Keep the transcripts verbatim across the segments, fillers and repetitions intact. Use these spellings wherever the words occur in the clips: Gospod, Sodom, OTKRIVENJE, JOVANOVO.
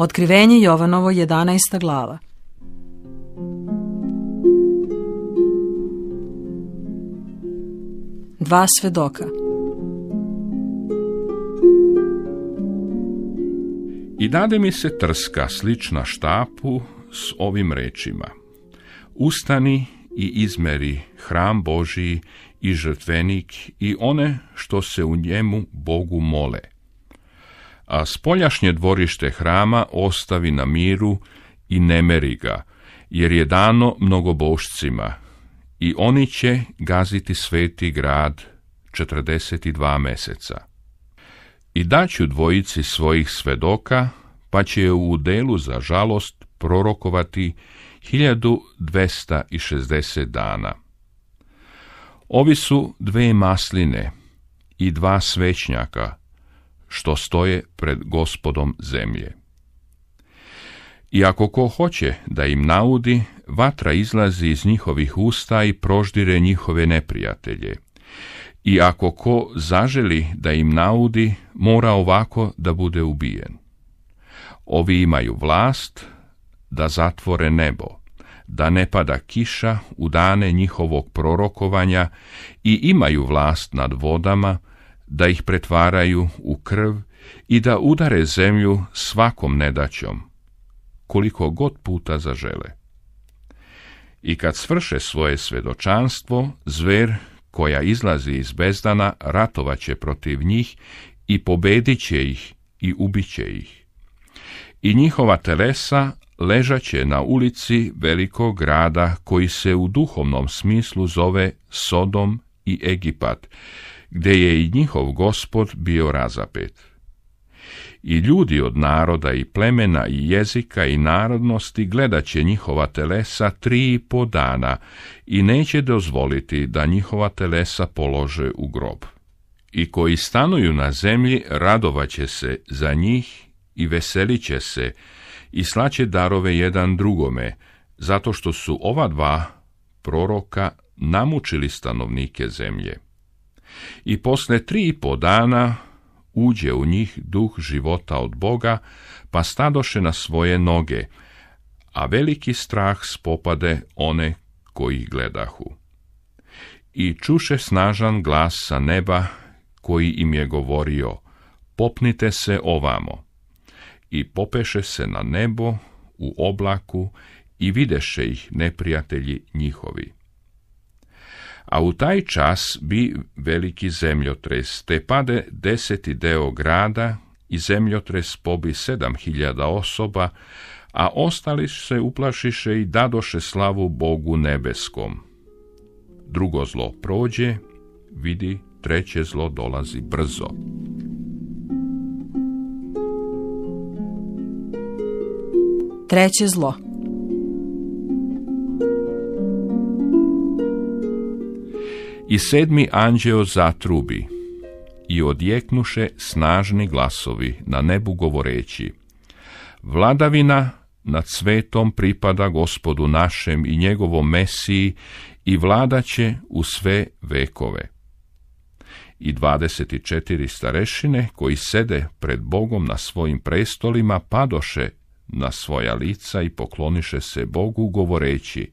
Otkrivenje Jovanovo, jedanaesta glava. Dva svedoka. I dade mi se trska slična štapu s ovim rečima: Ustani i izmeri hram Božiji i žrtvenik i one što se u njemu Bogu mole. A spoljašnje dvorište hrama ostavi na miru i ne meri ga, jer je dano mnogobošcima, i oni će gaziti sveti grad četrdeset dva meseca. I daću dvojici svojih svedoka, pa će je u delu za žalost prorokovati hiljadu dvesta šezdeset dana. Ovi su dve masline i dva svećnjaka, što stoje pred Gospodom zemlje. I ako ko hoće da im naudi, vatra izlazi iz njihovih usta i proždire njihove neprijatelje. I ako ko zaželi da im naudi, mora ovako da bude ubijen. Ovi imaju vlast da zatvore nebo, da ne pada kiša u dane njihovog prorokovanja, i imaju vlast nad vodama, da ih pretvaraju u krv i da udare zemlju svakom nedaćom, koliko god puta zažele. I kad svrše svoje svedočanstvo, zver koja izlazi iz bezdana ratovaće protiv njih i pobedit će ih i ubiće ih. I njihova telesa ležaće na ulici velikog grada koji se u duhovnom smislu zove Sodom i Egipat, gdje je i njihov Gospod bio razapet. I ljudi od naroda i plemena i jezika i narodnosti gledat će njihova telesa tri i po dana i neće dozvoliti da njihova telesa polože u grob. I koji stanuju na zemlji radovaće se za njih i veselit će se i slaće darove jedan drugome, zato što su ova dva proroka namučili stanovnike zemlje. I posle tri i po dana uđe u njih duh života od Boga, pa stadoše na svoje noge, a veliki strah spopade one koji ih gledahu. I čuše snažan glas sa neba koji im je govorio: Popnite se ovamo. I popeše se na nebo u oblaku i videše ih neprijatelji njihovi. A u taj čas bi veliki zemljotres, te pade deseti deo grada i zemljotres pobi sedam hiljada osoba, a ostali se uplašiše i dadoše slavu Bogu nebeskom. Drugo zlo prođe, vidi, treće zlo dolazi brzo. Treće zlo. I sedmi anđeo zatrubi, i odjeknuše snažni glasovi na nebu govoreći: Vladavina nad svetom pripada Gospodu našem i njegovom Mesiji, i vladaće u sve vekove. I dvadeset četiri starešine koji sede pred Bogom na svojim prestolima padoše na svoja lica i pokloniše se Bogu govoreći: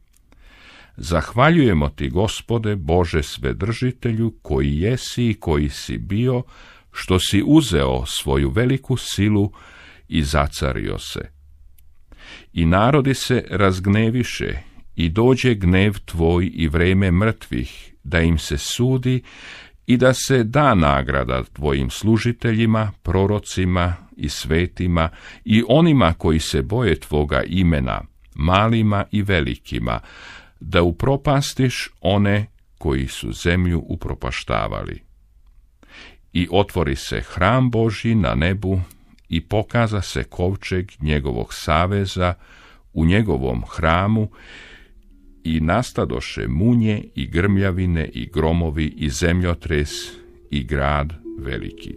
Zahvaljujemo ti, Gospode, Bože svedržitelju, koji jesi i koji si bio, što si uzeo svoju veliku silu i zacario se. I narodi se razgneviše, i dođe gnev tvoj i vreme mrtvih, da im se sudi i da se da nagrada tvojim služiteljima, prorocima i svetima i onima koji se boje tvoga imena, malima i velikima, da upropastiš one koji su zemlju upropaštavali. I otvori se hram Božji na nebu i pokaza se kovčeg njegovog saveza u njegovom hramu, i nastadoše munje i grmljavine i gromovi i zemljotres i grad veliki.